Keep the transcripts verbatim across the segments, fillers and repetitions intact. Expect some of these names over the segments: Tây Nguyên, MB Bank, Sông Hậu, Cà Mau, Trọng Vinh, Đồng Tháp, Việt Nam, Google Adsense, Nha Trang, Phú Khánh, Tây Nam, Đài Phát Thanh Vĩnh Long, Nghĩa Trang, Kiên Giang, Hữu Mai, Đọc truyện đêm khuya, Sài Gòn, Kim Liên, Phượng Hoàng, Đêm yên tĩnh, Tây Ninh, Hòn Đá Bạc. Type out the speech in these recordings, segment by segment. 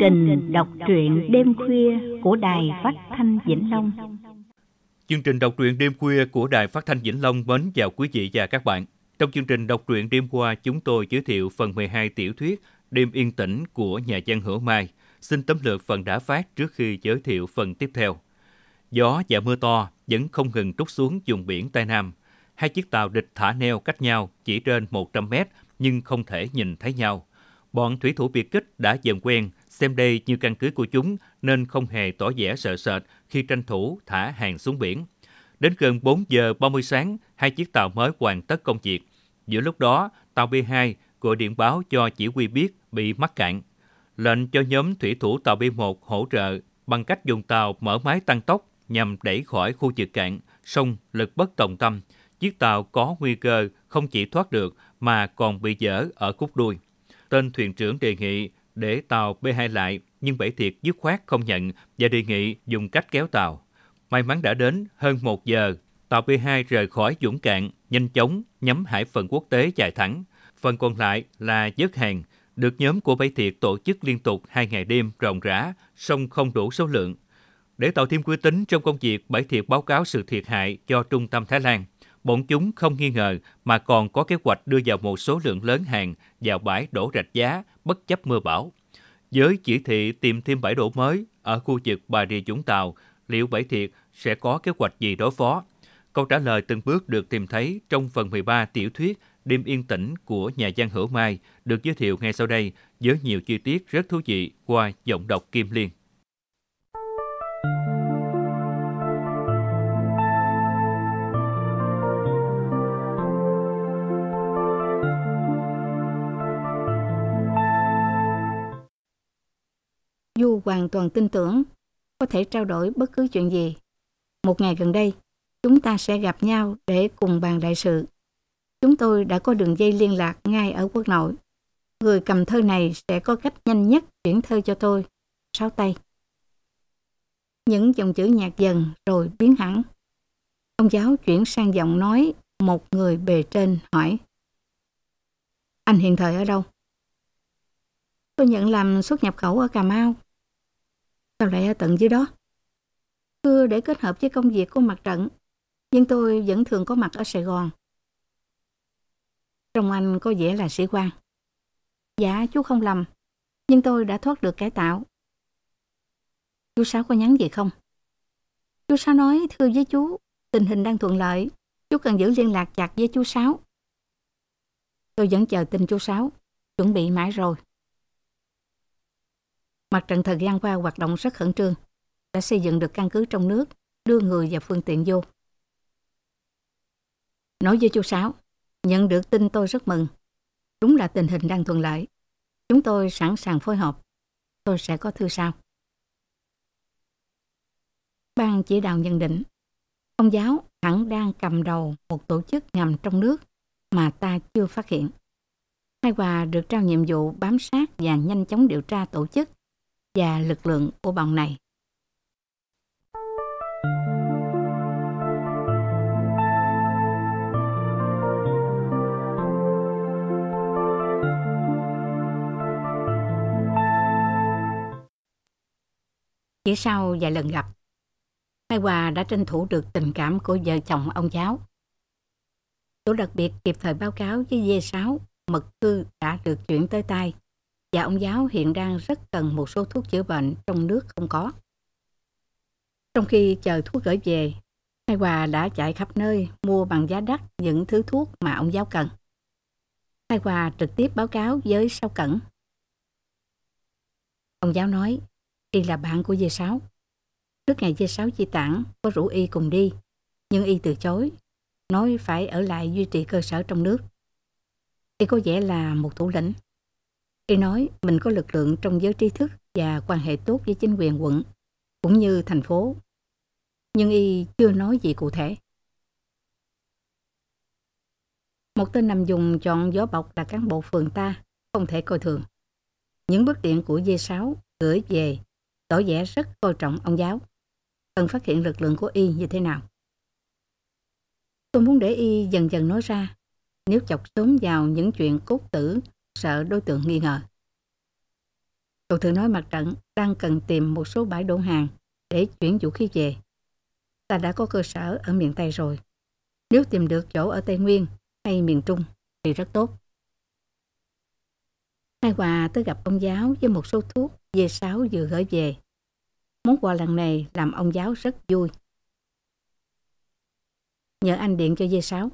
trình đọc truyện đêm khuya của Đài Phát Thanh Vĩnh Long. Chương trình đọc truyện đêm khuya của Đài Phát Thanh Vĩnh Long mến chào quý vị và các bạn. Trong chương trình đọc truyện đêm qua, chúng tôi giới thiệu phần mười hai tiểu thuyết Đêm Yên Tĩnh của nhà văn Hữu Mai. Xin tóm lược phần đã phát trước khi giới thiệu phần tiếp theo. Gió và mưa to vẫn không ngừng trút xuống vùng biển Tây Nam. Hai chiếc tàu địch thả neo cách nhau chỉ trên một trăm mét nhưng không thể nhìn thấy nhau. Bọn thủy thủ biệt kích đã dần quen, xem đây như căn cứ của chúng nên không hề tỏ vẻ sợ sệt khi tranh thủ thả hàng xuống biển. Đến gần bốn giờ ba mươi sáng, hai chiếc tàu mới hoàn tất công việc. Giữa lúc đó, tàu B hai gọi điện báo cho chỉ huy biết bị mắc cạn. Lệnh cho nhóm thủy thủ tàu B một hỗ trợ bằng cách dùng tàu mở máy tăng tốc nhằm đẩy khỏi khu vực cạn, song lực bất tòng tâm. Chiếc tàu có nguy cơ không chỉ thoát được mà còn bị dở ở khúc đuôi. Tên thuyền trưởng đề nghị để tàu B hai lại, nhưng Bảy Thiệt dứt khoát không nhận và đề nghị dùng cách kéo tàu. May mắn đã đến hơn một giờ, tàu B hai rời khỏi dũng cạn, nhanh chóng nhắm hải phận quốc tế chạy thẳng. Phần còn lại là vớt hàng, được nhóm của Bảy Thiệt tổ chức liên tục hai ngày đêm ròng rã, song không đủ số lượng. Để tạo thêm uy tín trong công việc, Bảy Thiệt báo cáo sự thiệt hại cho trung tâm Thái Lan. Bọn chúng không nghi ngờ mà còn có kế hoạch đưa vào một số lượng lớn hàng vào bãi đổ rạch giá bất chấp mưa bão. Với chỉ thị tìm thêm bãi đổ mới ở khu vực Bà Rịa Vũng Tàu, liệu Bảy Thiệt sẽ có kế hoạch gì đối phó? Câu trả lời từng bước được tìm thấy trong phần mười ba tiểu thuyết Đêm Yên Tĩnh của nhà văn Hữu Mai được giới thiệu ngay sau đây với nhiều chi tiết rất thú vị qua giọng đọc Kim Liên. Du hoàn toàn tin tưởng có thể trao đổi bất cứ chuyện gì. Một ngày gần đây, chúng ta sẽ gặp nhau để cùng bàn đại sự. Chúng tôi đã có đường dây liên lạc ngay ở quốc nội. Người cầm thơ này sẽ có cách nhanh nhất chuyển thơ cho tôi. Sáu tay. Những dòng chữ nhạt dần rồi biến hẳn. Ông giáo chuyển sang giọng nói một người bề trên hỏi. Anh hiện thời ở đâu? Tôi nhận làm xuất nhập khẩu ở Cà Mau. Sao lại ở tận dưới đó? Thưa để kết hợp với công việc của mặt trận, nhưng tôi vẫn thường có mặt ở Sài Gòn. Trong anh có vẻ là sĩ quan. Dạ, chú không lầm, nhưng tôi đã thoát được cải tạo. Chú Sáu có nhắn gì không? Chú Sáu nói, thưa với chú, tình hình đang thuận lợi, chú cần giữ liên lạc chặt với chú Sáu. Tôi vẫn chờ tin chú Sáu, chuẩn bị mãi rồi. Mặt trận thời gian qua hoạt động rất khẩn trương, đã xây dựng được căn cứ trong nước, đưa người và phương tiện vô. Nói với chú Sáu, nhận được tin tôi rất mừng. Đúng là tình hình đang thuận lợi. Chúng tôi sẵn sàng phối hợp. Tôi sẽ có thư sau. Ban chỉ đạo nhận định, ông giáo hẳn đang cầm đầu một tổ chức ngầm trong nước mà ta chưa phát hiện. Hai Hòa được trao nhiệm vụ bám sát và nhanh chóng điều tra tổ chức và lực lượng của bọn này. Chỉ sau vài lần gặp, Mai Hòa đã tranh thủ được tình cảm của vợ chồng ông giáo. Tổ đặc biệt kịp thời báo cáo với D sáu mật thư đã được chuyển tới tay và ông giáo hiện đang rất cần một số thuốc chữa bệnh trong nước không có. Trong khi chờ thuốc gửi về, Mai Hòa đã chạy khắp nơi mua bằng giá đắt những thứ thuốc mà ông giáo cần. Mai Hòa trực tiếp báo cáo với Sao Cẩn. Ông giáo nói, y là bạn của D sáu. Trước ngày D sáu di tản có rủ y cùng đi, nhưng y từ chối, nói phải ở lại duy trì cơ sở trong nước. Y có vẻ là một thủ lĩnh. Y nói mình có lực lượng trong giới trí thức và quan hệ tốt với chính quyền quận, cũng như thành phố. Nhưng y chưa nói gì cụ thể. Một tên nằm dùng chọn gió bọc là cán bộ phường ta, không thể coi thường. Những bức điện của D sáu gửi về tỏ vẻ rất coi trọng ông giáo. Cần phát hiện lực lượng của y như thế nào. Tôi muốn để y dần dần nói ra. Nếu chọc sớm vào những chuyện cốt tử, sợ đối tượng nghi ngờ. Cậu thường nói mặt trận đang cần tìm một số bãi đổ hàng để chuyển vũ khí về. Ta đã có cơ sở ở miền Tây rồi. Nếu tìm được chỗ ở Tây Nguyên hay miền Trung thì rất tốt. Hai Hòa tới gặp ông giáo với một số thuốc dê sáo vừa gửi về. Món quà lần này làm ông giáo rất vui. Nhờ anh điện cho dê sáo.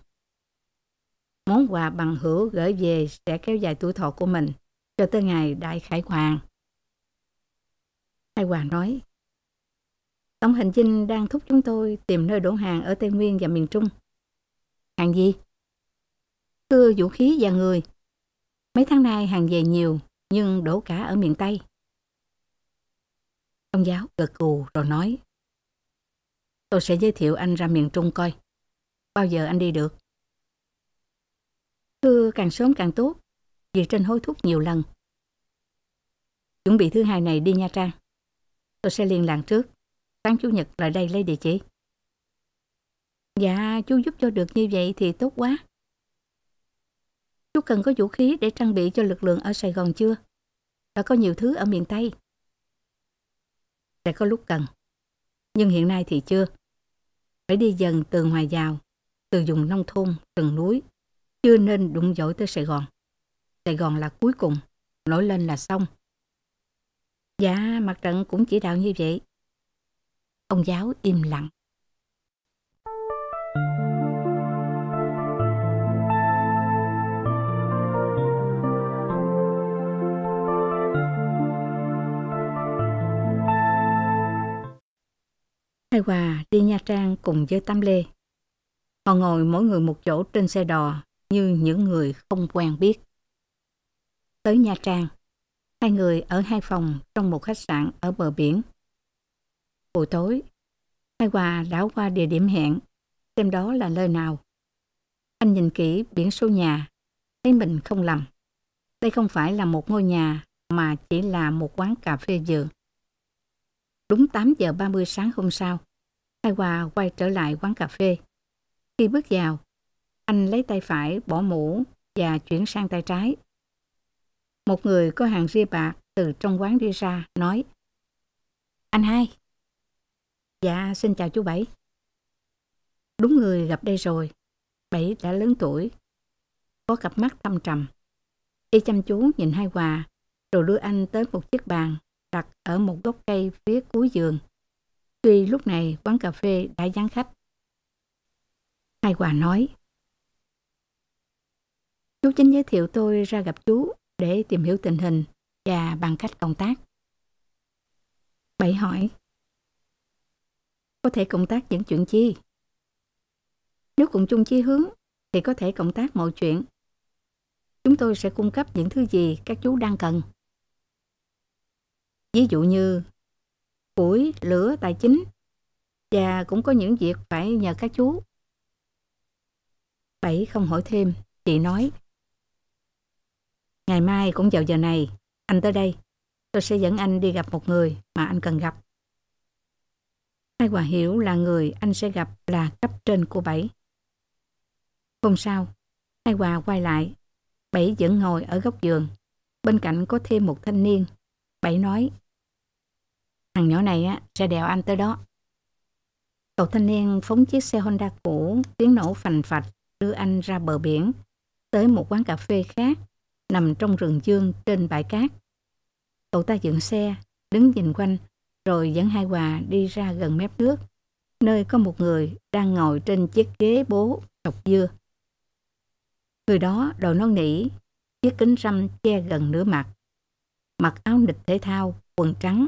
Món quà bằng hữu gửi về sẽ kéo dài tuổi thọ của mình cho tới ngày Đại Khải Hoàn. Hai Hòa nói, Tổng hành dinh đang thúc chúng tôi tìm nơi đổ hàng ở Tây Nguyên và miền Trung. Hàng gì? Cứ vũ khí và người. Mấy tháng nay hàng về nhiều, nhưng đổ cả ở miền Tây. Ông giáo gật gù rồi nói, tôi sẽ giới thiệu anh ra miền Trung coi. Bao giờ anh đi được? Cứ càng sớm càng tốt, vì Trinh hối thúc nhiều lần. Chuẩn bị thứ hai này đi Nha Trang. Tôi sẽ liên lạc trước. Sáng Chủ nhật lại đây lấy địa chỉ. Dạ, chú giúp cho được như vậy thì tốt quá. Chú cần có vũ khí để trang bị cho lực lượng ở Sài Gòn chưa? Đã có nhiều thứ ở miền Tây. Sẽ có lúc cần, nhưng hiện nay thì chưa. Phải đi dần từ ngoài vào, từ vùng nông thôn, rừng núi. Chưa nên đụng dội tới Sài Gòn. Sài Gòn là cuối cùng, nổi lên là xong. Dạ, mặt trận cũng chỉ đạo như vậy. Ông giáo im lặng. Hai Hòa đi Nha Trang cùng với Tám Lê. Họ ngồi mỗi người một chỗ trên xe đò như những người không quen biết. Tới Nha Trang, hai người ở hai phòng trong một khách sạn ở bờ biển. Buổi tối, Hai Hòa đảo qua địa điểm hẹn, xem đó là nơi nào. Anh nhìn kỹ biển số nhà, thấy mình không lầm. Đây không phải là một ngôi nhà mà chỉ là một quán cà phê giường. Đúng tám giờ ba mươi sáng hôm sau, Hai Hòa quay trở lại quán cà phê. Khi bước vào, anh lấy tay phải bỏ mũ và chuyển sang tay trái. Một người có hàng ria bạc từ trong quán đi ra nói, anh hai. Dạ, xin chào chú Bảy. Đúng người gặp đây rồi. Bảy đã lớn tuổi, có cặp mắt thâm trầm. Y chăm chú nhìn Hai Hòa, rồi đưa anh tới một chiếc bàn đặt ở một gốc cây phía cuối giường. Tuy lúc này quán cà phê đã vắng khách. Hai Hòa nói, chú Chính giới thiệu tôi ra gặp chú để tìm hiểu tình hình và bàn cách công tác. Bảy hỏi, có thể cộng tác những chuyện chi? Nếu cùng chung chí hướng thì có thể cộng tác mọi chuyện. Chúng tôi sẽ cung cấp những thứ gì các chú đang cần. Ví dụ như củi, lửa, tài chính, và cũng có những việc phải nhờ các chú. Bảy không hỏi thêm, chị nói, ngày mai cũng vào giờ này, anh tới đây. Tôi sẽ dẫn anh đi gặp một người mà anh cần gặp. Hai Hòa hiểu là người anh sẽ gặp là cấp trên của Bảy. Hôm sau, Hai Hòa quay lại. Bảy vẫn ngồi ở góc giường. Bên cạnh có thêm một thanh niên. Bảy nói, thằng nhỏ này á, sẽ đèo anh tới đó. Cậu thanh niên phóng chiếc xe Honda cũ, tiếng nổ phành phạch, đưa anh ra bờ biển, tới một quán cà phê khác, nằm trong rừng dương trên bãi cát. Cậu ta dựng xe, đứng nhìn quanh, rồi dẫn Hai Hòa đi ra gần mép nước, nơi có một người đang ngồi trên chiếc ghế bố chọc dưa. Người đó đội nón nỉ, chiếc kính râm che gần nửa mặt, mặc áo nịch thể thao, quần trắng,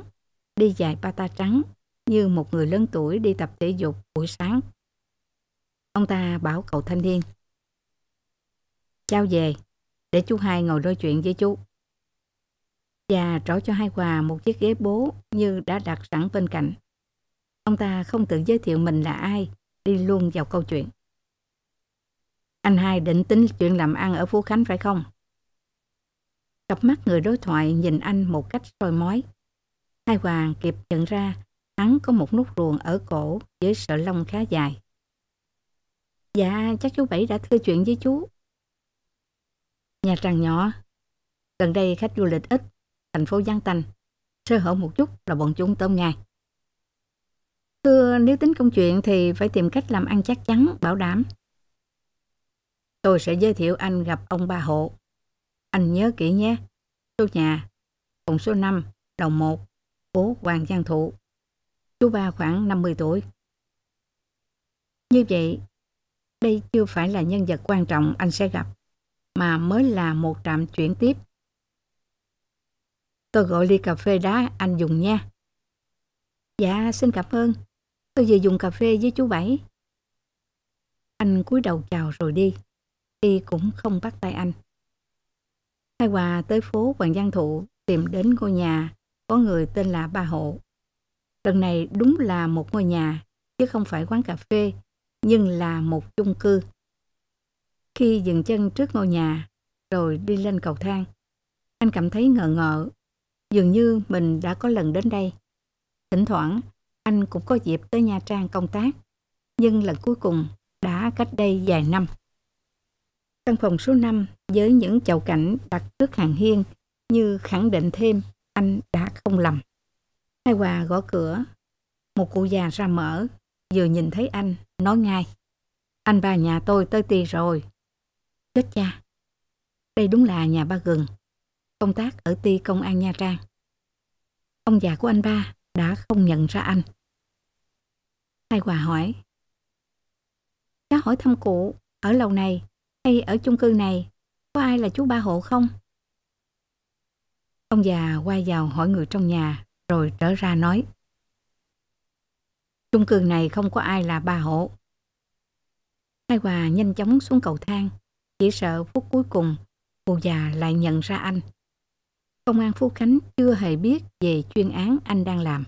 đi giày bata trắng như một người lớn tuổi đi tập thể dục buổi sáng. Ông ta bảo cậu thanh niên, chào về, để chú hai ngồi nói chuyện với chú. Và trỏ cho Hai Hòa một chiếc ghế bố như đã đặt sẵn bên cạnh. Ông ta không tự giới thiệu mình là ai, đi luôn vào câu chuyện. Anh hai định tính chuyện làm ăn ở Phú Khánh phải không? Cặp mắt người đối thoại nhìn anh một cách soi mói. Hai Hòa kịp nhận ra hắn có một nút ruồi ở cổ với sợi lông khá dài. Dạ, chắc chú Bảy đã thưa chuyện với chú. Nha Trang nhỏ, gần đây khách du lịch ít, thành phố vắng tanh, sơ hở một chút là bọn chúng tóm ngay. Thưa, nếu tính công chuyện thì phải tìm cách làm ăn chắc chắn, bảo đảm. Tôi sẽ giới thiệu anh gặp ông Ba Hộ. Anh nhớ kỹ nhé. Số nhà, phòng số năm, đồng một, phố Hoàng Giang Thụ. Chú Ba khoảng năm mươi tuổi. Như vậy, đây chưa phải là nhân vật quan trọng anh sẽ gặp, mà mới là một trạm chuyển tiếp. Tôi gọi ly cà phê đá anh dùng nha. Dạ, xin cảm ơn. Tôi vừa dùng cà phê với chú Bảy. Anh cúi đầu chào rồi đi. Y cũng không bắt tay anh. Hai Hòa tới phố Hoàng Giang Thụ tìm đến ngôi nhà có người tên là Ba Hộ. Lần này đúng là một ngôi nhà, chứ không phải quán cà phê, nhưng là một chung cư. Khi dừng chân trước ngôi nhà, rồi đi lên cầu thang, anh cảm thấy ngờ ngợ, dường như mình đã có lần đến đây. Thỉnh thoảng, anh cũng có dịp tới Nha Trang công tác, nhưng lần cuối cùng đã cách đây vài năm. Căn phòng số năm với những chậu cảnh đặt trước hàng hiên như khẳng định thêm anh đã không lầm. Hai Hòa gõ cửa, một cụ già ra mở, vừa nhìn thấy anh, nói ngay. Anh Ba nhà tôi tới ti rồi. Chết cha, đây đúng là nhà Ba Gừng, công tác ở ty công an Nha Trang. Ông già của anh Ba đã không nhận ra anh. Hai Hòa hỏi, cháu hỏi thăm cụ, ở lầu này hay ở chung cư này có ai là chú Ba Hộ không? Ông già quay vào hỏi người trong nhà rồi trở ra nói, chung cư này không có ai là Ba Hộ. Hai Hòa nhanh chóng xuống cầu thang, chỉ sợ phút cuối cùng cụ già lại nhận ra anh. Công an Phú Khánh chưa hề biết về chuyên án anh đang làm.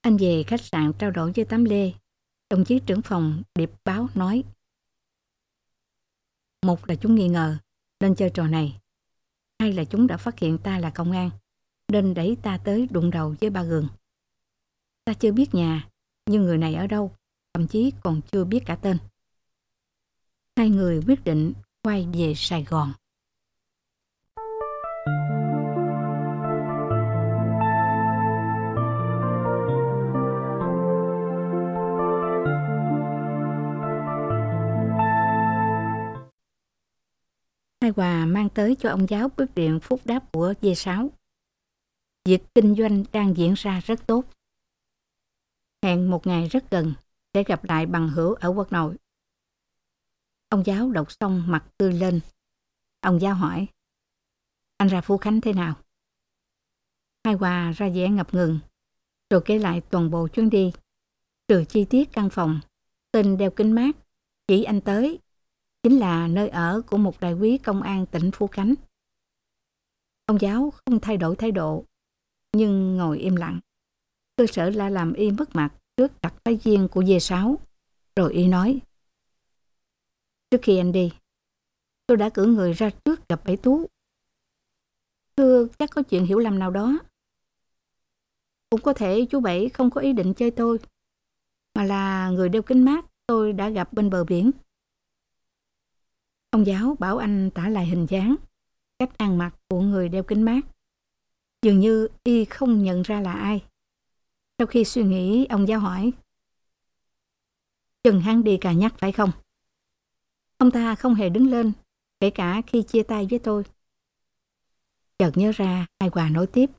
Anh về khách sạn trao đổi với Tám Lê. Đồng chí trưởng phòng điệp báo nói, một là chúng nghi ngờ nên chơi trò này, hai là chúng đã phát hiện ta là công an nên đẩy ta tới đụng đầu với Ba Gừng. Ta chưa biết nhà, nhưng người này ở đâu, thậm chí còn chưa biết cả tên. Hai người quyết định quay về Sài Gòn. Hai Hòa mang tới cho ông giáo bức điện phúc đáp của vê sáu. Việc kinh doanh đang diễn ra rất tốt. Hẹn một ngày rất gần để gặp lại bằng hữu ở Quốc Nội. Ông giáo đọc xong mặt tươi lên. Ông giáo hỏi, anh ra Phú Khánh thế nào? Hai Hòa ra vẻ ngập ngừng, rồi kể lại toàn bộ chuyến đi, trừ chi tiết căn phòng, tên đeo kính mát, chỉ anh tới, chính là nơi ở của một đại úy công an tỉnh Phú Khánh. Ông giáo không thay đổi thái độ, nhưng ngồi im lặng. Cơ sở là làm y mất mặt trước đặc phái viên của vê sáu, rồi y nói, trước khi anh đi, tôi đã cử người ra trước gặp Bảy Tú. Thưa, chắc có chuyện hiểu lầm nào đó. Cũng có thể chú Bảy không có ý định chơi tôi, mà là người đeo kính mát tôi đã gặp bên bờ biển. Ông giáo bảo anh tả lại hình dáng, cách ăn mặc của người đeo kính mát. Dường như y không nhận ra là ai. Sau khi suy nghĩ, ông giáo hỏi, chừng hắn đi cà nhắc phải không? Ông ta không hề đứng lên, kể cả khi chia tay với tôi. Chợt nhớ ra, Hai Hòa nói tiếp,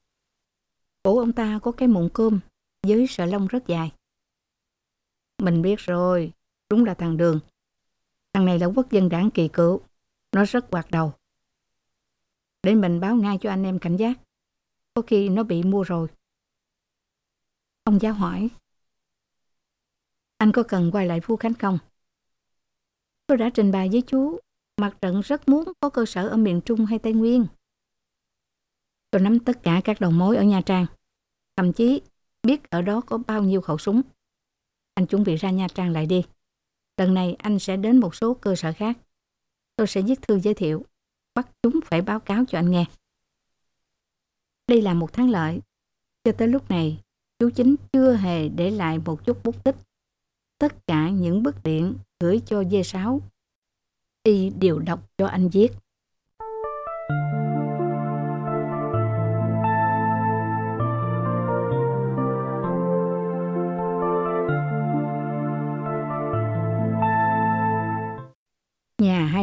cổ ông ta có cái mụn cơm với sợi lông rất dài. Mình biết rồi, đúng là thằng Đường. Thằng này là quốc dân đảng kỳ cựu, nó rất hoạt đầu. Để mình báo ngay cho anh em cảnh giác, có khi nó bị mua rồi. Ông giáo hỏi, anh có cần quay lại Phú Khánh không? Tôi đã trình bày với chú, mặt trận rất muốn có cơ sở ở miền Trung hay Tây Nguyên. Tôi nắm tất cả các đầu mối ở Nha Trang, thậm chí biết ở đó có bao nhiêu khẩu súng. Anh chuẩn bị ra Nha Trang lại đi. Lần này anh sẽ đến một số cơ sở khác. Tôi sẽ viết thư giới thiệu, bắt chúng phải báo cáo cho anh nghe. Đây là một thắng lợi. Cho tới lúc này, chú Chính chưa hề để lại một chút bút tích. Tất cả những bức điện gửi cho vê sáu, y đều đọc cho anh viết.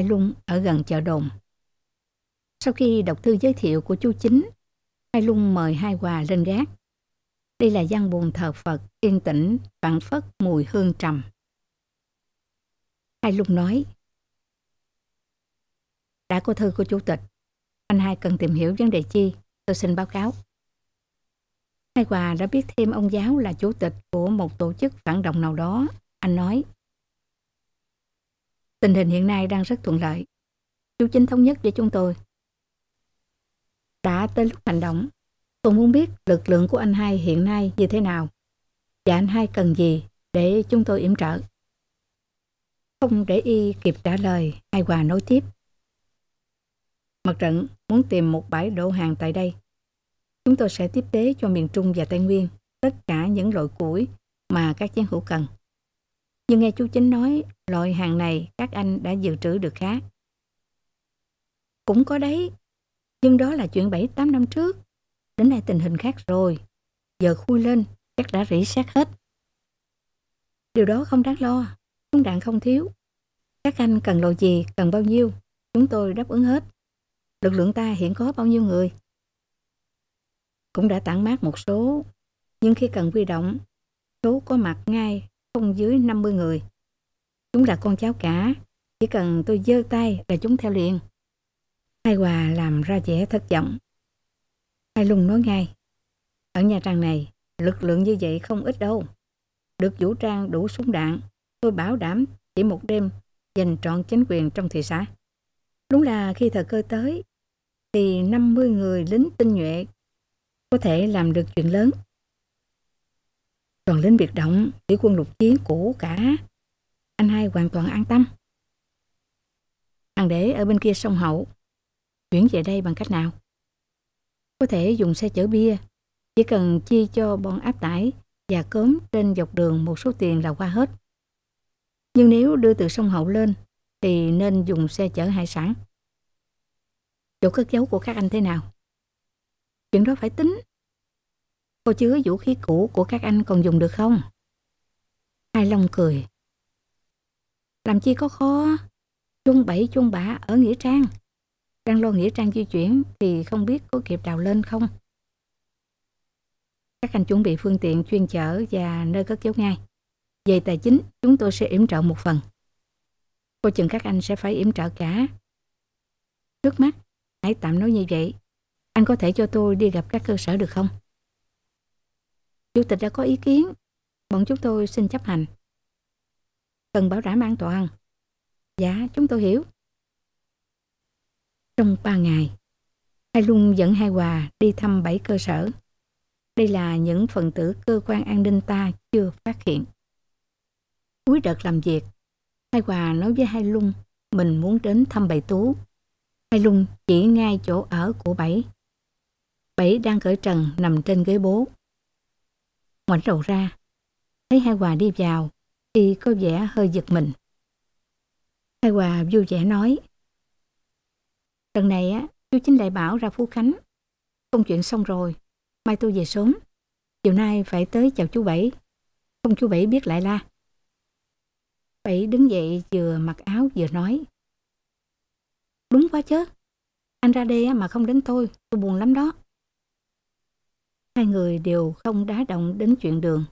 Lung ở gần chợ Đồn. Sau khi đọc thư giới thiệu của chú Chính, Hai Lung mời Hai Hòa lên gác. Đây là gian buồn thờ Phật, yên tĩnh, phảng phất mùi hương trầm. Hai Lung nói, đã có thư của chủ tịch, anh Hai cần tìm hiểu vấn đề chi, tôi xin báo cáo. Hai Hòa đã biết thêm ông giáo là chủ tịch của một tổ chức phản động nào đó. Anh nói, tình hình hiện nay đang rất thuận lợi. Chú Chính thống nhất với chúng tôi. Đã tới lúc hành động. Tôi muốn biết lực lượng của anh Hai hiện nay như thế nào và anh Hai cần gì để chúng tôi yểm trợ. Không để y kịp trả lời, Hai Hòa nói tiếp. Mặt trận muốn tìm một bãi đổ hàng tại đây. Chúng tôi sẽ tiếp tế cho miền Trung và Tây Nguyên tất cả những loại củi mà các chiến hữu cần. Nhưng nghe chú Chính nói loại hàng này các anh đã dự trữ được khá. Cũng có đấy, nhưng đó là chuyện bảy tám năm trước. Đến nay tình hình khác rồi. Giờ khui lên, chắc đã rỉ sét hết. Điều đó không đáng lo. Súng đạn không thiếu. Các anh cần loại gì, cần bao nhiêu, chúng tôi đáp ứng hết. Lực lượng ta hiện có bao nhiêu người? Cũng đã tản mát một số. Nhưng khi cần huy động, số có mặt ngay không dưới năm mươi người. Chúng là con cháu cả. Chỉ cần tôi giơ tay là chúng theo liền. Hai Hòa làm ra vẻ thất vọng. Hai Lung nói ngay, ở Nha Trang này, lực lượng như vậy không ít đâu. Được vũ trang đủ súng đạn, tôi bảo đảm chỉ một đêm giành trọn chính quyền trong thị xã. Đúng là khi thời cơ tới, thì năm mươi người lính tinh nhuệ có thể làm được chuyện lớn. Còn lính biệt động, chỉ quân lục chiến cũ cả, anh Hai hoàn toàn an tâm. Hàng để ở bên kia sông Hậu, chuyển về đây bằng cách nào? Có thể dùng xe chở bia, chỉ cần chia cho bọn áp tải và cớm trên dọc đường một số tiền là qua hết. Nhưng nếu đưa từ sông Hậu lên, thì nên dùng xe chở hải sản. Chỗ cất giấu của các anh thế nào? Chuyện đó phải tính. Có chứa vũ khí cũ của các anh còn dùng được không? Hai Long cười. Làm chi có khó, chuông bảy chuông bả ở Nghĩa Trang. Đang lo Nghĩa Trang di chuyển thì không biết có kịp đào lên không? Các anh chuẩn bị phương tiện chuyên chở và nơi cất giấu ngay. Về tài chính, chúng tôi sẽ yểm trợ một phần. Coi chừng các anh sẽ phải yểm trợ cả. Trước mắt, hãy tạm nói như vậy. Anh có thể cho tôi đi gặp các cơ sở được không? Chủ tịch đã có ý kiến. Bọn chúng tôi xin chấp hành. Cần bảo đảm an toàn. Dạ, chúng tôi hiểu. Trong ba ngày, Hai Lung dẫn Hai Hòa đi thăm bảy cơ sở. Đây là những phần tử cơ quan an ninh ta chưa phát hiện. Cuối đợt làm việc, Hai Hòa nói với Hai Lung mình muốn đến thăm Bảy Tú. Hai Lung chỉ ngay chỗ ở của Bảy. Bảy đang cởi trần nằm trên ghế bố. Ngoảnh đầu ra, thấy Hai Hòa đi vào, y có vẻ hơi giật mình. Hai Hòa vui vẻ nói, lần này á, chú Chính lại bảo ra Phú Khánh. Công chuyện xong rồi, mai tôi về sớm. Chiều nay phải tới chào chú Bảy. Không chú Bảy biết lại la. Bảy đứng dậy vừa mặc áo vừa nói. Đúng quá chứ. Anh ra đây mà không đến tôi, tôi buồn lắm đó. Hai người đều không đá động đến chuyện đường.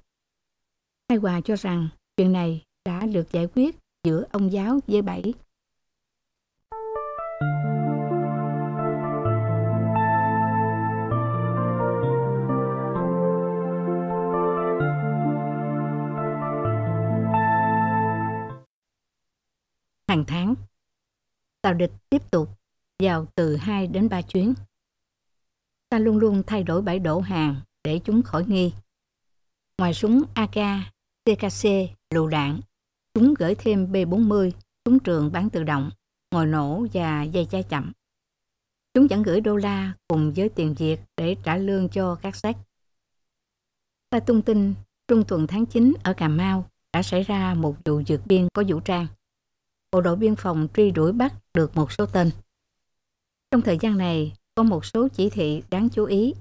Hai Hòa cho rằng chuyện này đã được giải quyết giữa ông giáo với Bảy. Hàng tháng, tàu địch tiếp tục vào từ hai đến ba chuyến. Ta luôn luôn thay đổi bãi đổ hàng để chúng khỏi nghi. Ngoài súng a ca, tê ca xê, lựu đạn, chúng gửi thêm bê bốn mươi, súng trường bán tự động, ngòi nổ và dây cháy chậm. Chúng vẫn gửi đô la cùng với tiền Việt để trả lương cho các xác. Ta tung tin trung tuần tháng chín ở Cà Mau đã xảy ra một vụ vượt biên có vũ trang. Bộ đội biên phòng truy đuổi bắt được một số tên. Trong thời gian này, có một số chỉ thị đáng chú ý.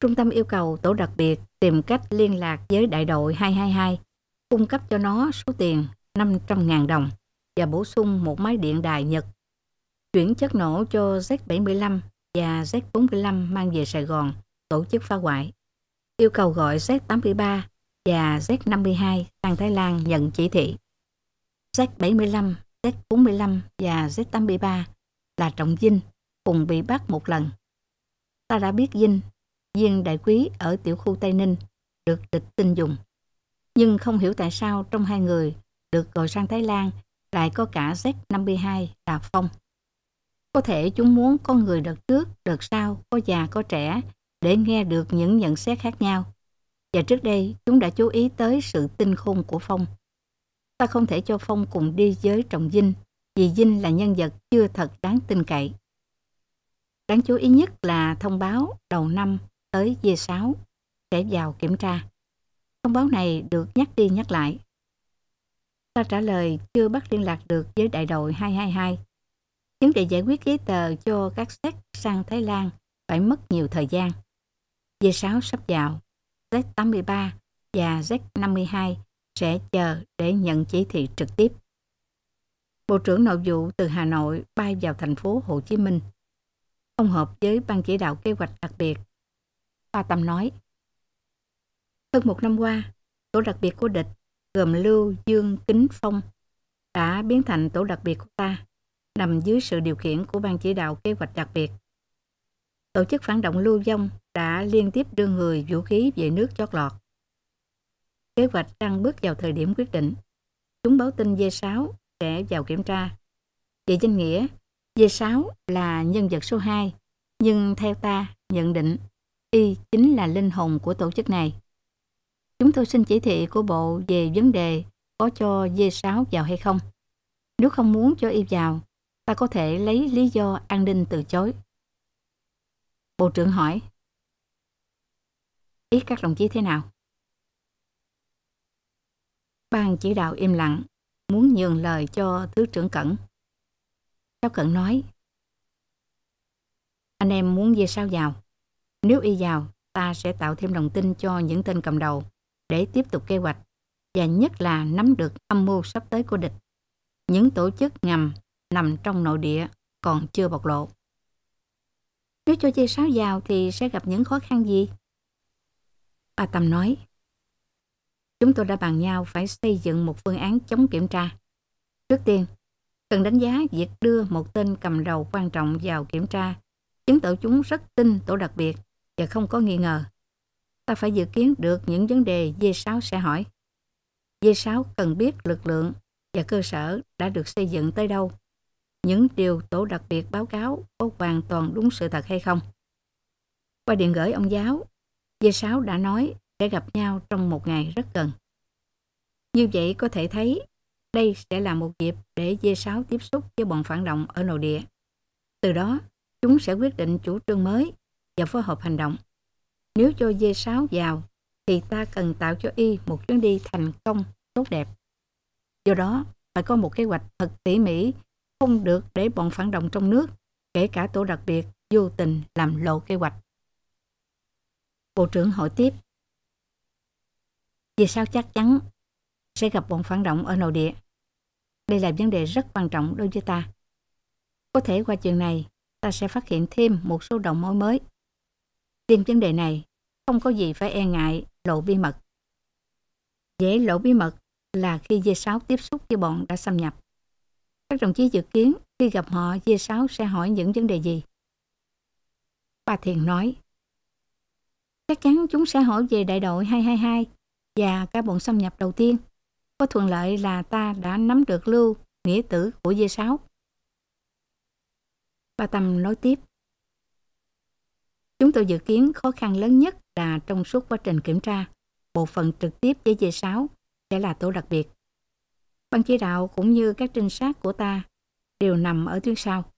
Trung tâm yêu cầu tổ đặc biệt tìm cách liên lạc với đại đội hai hai hai, cung cấp cho nó số tiền năm trăm nghìn đồng và bổ sung một máy điện đài Nhật chuyển chất nổ cho Z bảy mươi lăm và Z bốn mươi lăm mang về Sài Gòn tổ chức phá hoại. Yêu cầu gọi Z tám mươi ba và Z năm mươi hai sang Thái Lan nhận chỉ thị. Z bảy mươi lăm, Z bốn mươi lăm và Z tám mươi ba là Trọng Vinh cùng bị bắt một lần. Ta đã biết Vinh, viên đại quý ở tiểu khu Tây Ninh, được địch tin dùng. Nhưng không hiểu tại sao trong hai người được gọi sang Thái Lan lại có cả Z năm mươi hai là Phong. Có thể chúng muốn có người đợt trước, đợt sau, có già, có trẻ để nghe được những nhận xét khác nhau. Và trước đây chúng đã chú ý tới sự tinh khôn của Phong. Ta không thể cho Phong cùng đi với Trọng Vinh vì Vinh là nhân vật chưa thật đáng tin cậy. Đáng chú ý nhất là thông báo đầu năm tới V sáu sẽ vào kiểm tra. Thông báo này được nhắc đi nhắc lại. Ta trả lời chưa bắt liên lạc được với đại đội hai hai hai. Vấn đề giải quyết giấy tờ cho các xét sang Thái Lan phải mất nhiều thời gian. V sáu sắp vào, Z tám mươi ba và Z năm mươi hai sẽ chờ để nhận chỉ thị trực tiếp. Bộ trưởng Nội vụ từ Hà Nội bay vào thành phố Hồ Chí Minh. Ông họp với Ban chỉ đạo kế hoạch đặc biệt. Ba Tâm nói, hơn một năm qua, tổ đặc biệt của địch gồm Lưu, Dương, Kính, Phong đã biến thành tổ đặc biệt của ta, nằm dưới sự điều khiển của Ban chỉ đạo kế hoạch đặc biệt. Tổ chức phản động lưu vong đã liên tiếp đưa người vũ khí về nước chót lọt. Kế hoạch đang bước vào thời điểm quyết định. Chúng báo tin V sáu sẽ vào kiểm tra. Về danh nghĩa, V sáu là nhân vật số hai, nhưng theo ta nhận định, y chính là linh hồn của tổ chức này. Chúng tôi xin chỉ thị của bộ về vấn đề có cho V sáu vào hay không. Nếu không muốn cho y vào, ta có thể lấy lý do an ninh từ chối. Bộ trưởng hỏi, ý các đồng chí thế nào? Ban chỉ đạo im lặng, muốn nhường lời cho Thứ trưởng Cẩn. Cháu Cẩn nói, anh em muốn V sáu vào. Nếu y vào, ta sẽ tạo thêm lòng tin cho những tên cầm đầu để tiếp tục kế hoạch, và nhất là nắm được âm mưu sắp tới của địch. Những tổ chức ngầm nằm trong nội địa còn chưa bộc lộ. Nếu cho V sáu vào thì sẽ gặp những khó khăn gì? Ba Tâm nói, chúng tôi đã bàn nhau phải xây dựng một phương án chống kiểm tra. Trước tiên, cần đánh giá việc đưa một tên cầm đầu quan trọng vào kiểm tra, chứng tỏ chúng rất tin tổ đặc biệt và không có nghi ngờ. Ta phải dự kiến được những vấn đề V sáu sẽ hỏi. V sáu cần biết lực lượng và cơ sở đã được xây dựng tới đâu. Những điều tổ đặc biệt báo cáo có hoàn toàn đúng sự thật hay không? Qua điện gửi ông giáo, V sáu đã nói sẽ gặp nhau trong một ngày rất gần. Như vậy có thể thấy, đây sẽ là một dịp để V sáu tiếp xúc với bọn phản động ở nội địa. Từ đó, chúng sẽ quyết định chủ trương mới và phối hợp hành động. Nếu cho V sáu vào, thì ta cần tạo cho y một chuyến đi thành công, tốt đẹp. Do đó, phải có một kế hoạch thật tỉ mỉ, không được để bọn phản động trong nước, kể cả tổ đặc biệt, vô tình làm lộ kế hoạch. Bộ trưởng hỏi tiếp, vì sao chắc chắn sẽ gặp bọn phản động ở nội địa? Đây là vấn đề rất quan trọng đối với ta. Có thể qua chuyện này, ta sẽ phát hiện thêm một số đầu mối mới. Riêng vấn đề này, không có gì phải e ngại lộ bí mật. Dễ lộ bí mật là khi V sáu tiếp xúc với bọn đã xâm nhập. Các đồng chí dự kiến khi gặp họ, V sáu sẽ hỏi những vấn đề gì? Ba Thiền nói, chắc chắn chúng sẽ hỏi về đại đội hai hai hai và cả bọn xâm nhập đầu tiên. Có thuận lợi là ta đã nắm được Lưu, nghĩa tử của V sáu. Ba Tâm nói tiếp, chúng tôi dự kiến khó khăn lớn nhất là trong suốt quá trình kiểm tra, bộ phận trực tiếp với V sáu sẽ là tổ đặc biệt. Ban chỉ đạo cũng như các trinh sát của ta đều nằm ở tuyến sau.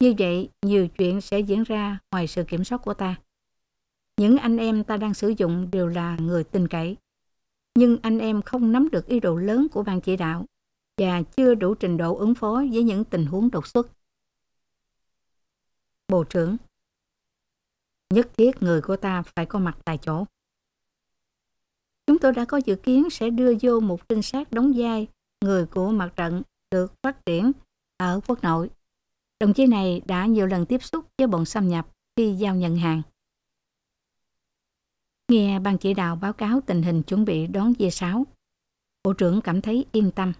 Như vậy, nhiều chuyện sẽ diễn ra ngoài sự kiểm soát của ta. Những anh em ta đang sử dụng đều là người tin cậy. Nhưng anh em không nắm được ý đồ lớn của ban chỉ đạo và chưa đủ trình độ ứng phó với những tình huống đột xuất. Bộ trưởng, nhất thiết người của ta phải có mặt tại chỗ. Chúng tôi đã có dự kiến sẽ đưa vô một trinh sát đóng vai người của mặt trận được phát triển ở quốc nội. Đồng chí này đã nhiều lần tiếp xúc với bọn xâm nhập khi giao nhận hàng. Nghe ban chỉ đạo báo cáo tình hình chuẩn bị đón dê sáo, Bộ trưởng cảm thấy yên tâm.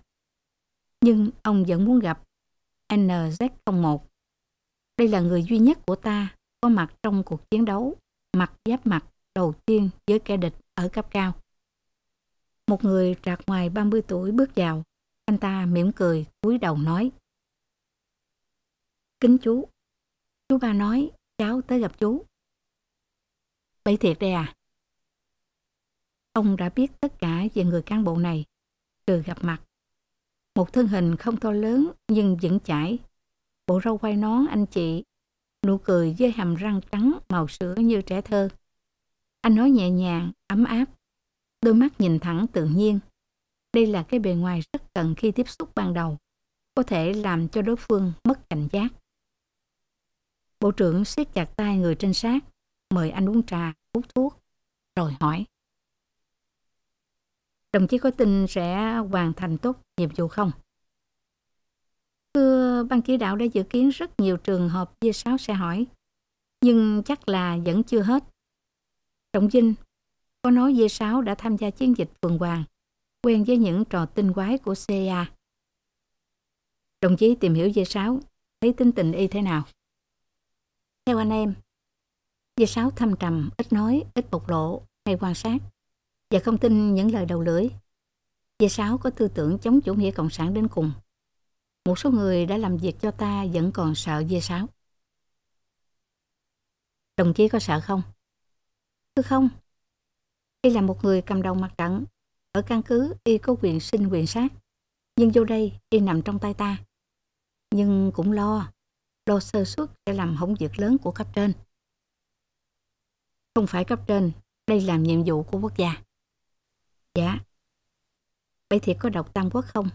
Nhưng ông vẫn muốn gặp N Z không một. Đây là người duy nhất của ta có mặt trong cuộc chiến đấu mặt giáp mặt đầu tiên với kẻ địch ở cấp cao. Một người trạc ngoài ba mươi tuổi bước vào, anh ta mỉm cười cúi đầu nói: Kính chú, chú ba nói cháu tới gặp chú. Bậy thiệt đây à? Ông đã biết tất cả về người cán bộ này, trừ gặp mặt. Một thân hình không to lớn nhưng vững chãi, bộ râu quai nón anh chị, nụ cười với hàm răng trắng màu sữa như trẻ thơ. Anh nói nhẹ nhàng, ấm áp, đôi mắt nhìn thẳng tự nhiên. Đây là cái bề ngoài rất cần khi tiếp xúc ban đầu, có thể làm cho đối phương mất cảnh giác. Bộ trưởng siết chặt tay người trinh sát, mời anh uống trà, hút thuốc, rồi hỏi: Đồng chí có tin sẽ hoàn thành tốt nhiệm vụ không? Thưa ban chỉ đạo, đã dự kiến rất nhiều trường hợp dê sáo sẽ hỏi, nhưng chắc là vẫn chưa hết. Trọng Vinh có nói dê sáo đã tham gia chiến dịch Phượng Hoàng, quen với những trò tinh quái của C A. Đồng chí tìm hiểu dê sáo, thấy tính tình y thế nào? Theo anh em, dê sáo thâm trầm, ít nói, ít bộc lộ, hay quan sát và không tin những lời đầu lưỡi. Dê sáo có tư tưởng chống chủ nghĩa cộng sản đến cùng. Một số người đã làm việc cho ta vẫn còn sợ dê sáo. Đồng chí có sợ không? Thưa không. Y là một người cầm đầu mặt trận. Ở căn cứ y có quyền sinh quyền sát, nhưng vô đây y nằm trong tay ta. Nhưng cũng lo, lo sơ suất sẽ làm hỏng việc lớn của cấp trên. Không phải cấp trên, đây là nhiệm vụ của quốc gia. Dạ. Vậy thì có đọc Tam Quốc không?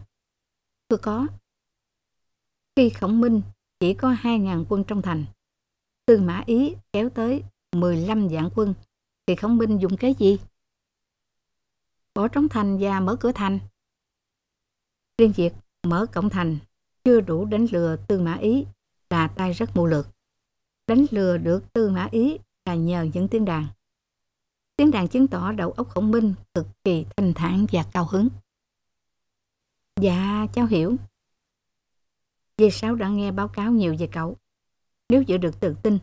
Thưa có. Khi Khổng Minh chỉ có hai ngàn quân trong thành, Tư Mã Ý kéo tới mười lăm vạn quân, thì Khổng Minh dùng cái gì? Bỏ trống thành và mở cửa thành. Riêng việc mở cổng thành chưa đủ đánh lừa Tư Mã Ý là tay rất mưu lược. Đánh lừa được Tư Mã Ý là nhờ những tiếng đàn. Tiếng đàn chứng tỏ đầu óc Khổng Minh cực kỳ thanh thản và cao hứng. Dạ, cháu hiểu. Dê sáo đã nghe báo cáo nhiều về cậu. Nếu giữ được tự tin,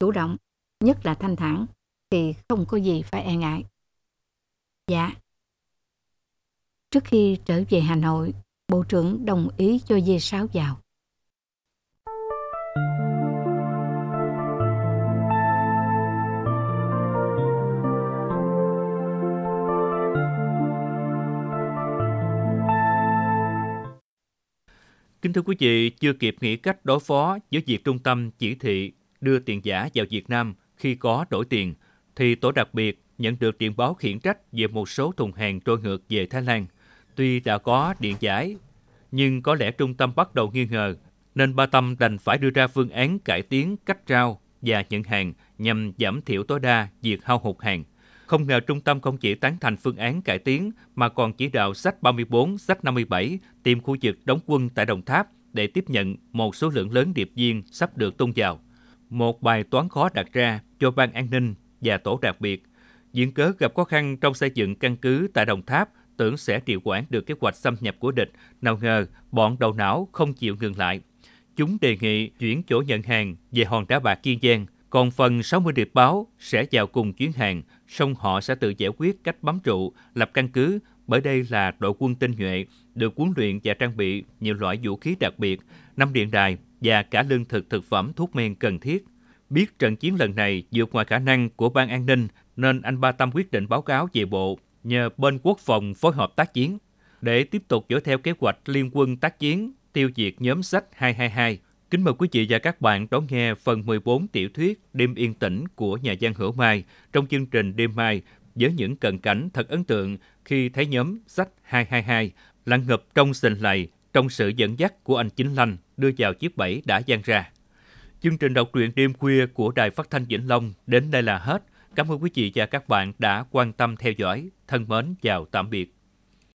chủ động, nhất là thanh thản, thì không có gì phải e ngại. Dạ. Trước khi trở về Hà Nội, Bộ trưởng đồng ý cho dê sáo vào. Kính thưa quý vị, chưa kịp nghĩ cách đối phó với việc trung tâm chỉ thị đưa tiền giả vào Việt Nam khi có đổi tiền, thì tổ đặc biệt nhận được điện báo khiển trách về một số thùng hàng trôi ngược về Thái Lan. Tuy đã có điện giải, nhưng có lẽ trung tâm bắt đầu nghi ngờ, nên Ba Tâm đành phải đưa ra phương án cải tiến cách trao và nhận hàng nhằm giảm thiểu tối đa việc hao hụt hàng. Không ngờ trung tâm không chỉ tán thành phương án cải tiến mà còn chỉ đạo sách ba mươi tư, sách năm mươi bảy tìm khu vực đóng quân tại Đồng Tháp để tiếp nhận một số lượng lớn điệp viên sắp được tung vào. Một bài toán khó đặt ra cho ban an ninh và tổ đặc biệt. Viện cớ gặp khó khăn trong xây dựng căn cứ tại Đồng Tháp, tưởng sẽ điều quản được kế hoạch xâm nhập của địch, nào ngờ bọn đầu não không chịu ngừng lại. Chúng đề nghị chuyển chỗ nhận hàng về Hòn Đá Bạc, Kiên Giang, còn phần sáu mươi điệp báo sẽ vào cùng chuyến hàng, song họ sẽ tự giải quyết cách bám trụ, lập căn cứ, bởi đây là đội quân tinh nhuệ, được huấn luyện và trang bị nhiều loại vũ khí đặc biệt, năm điện đài và cả lương thực, thực phẩm, thuốc men cần thiết. Biết trận chiến lần này vượt ngoài khả năng của ban an ninh, nên anh Ba Tâm quyết định báo cáo về bộ, nhờ bên quốc phòng phối hợp tác chiến. Để tiếp tục dõi theo kế hoạch liên quân tác chiến, tiêu diệt nhóm sách hai hai hai, kính mời quý vị và các bạn đón nghe phần mười bốn tiểu thuyết Đêm Yên Tĩnh của nhà văn Hữu Mai trong chương trình Đêm Mai, với những cận cảnh thật ấn tượng khi thấy nhóm sách hai hai hai lặn ngập trong sình lầy trong sự dẫn dắt của anh Chính Lanh đưa vào chiếc bẫy đã dang ra. Chương trình đọc truyện đêm khuya của Đài Phát Thanh Vĩnh Long đến đây là hết. Cảm ơn quý vị và các bạn đã quan tâm theo dõi. Thân mến chào tạm biệt.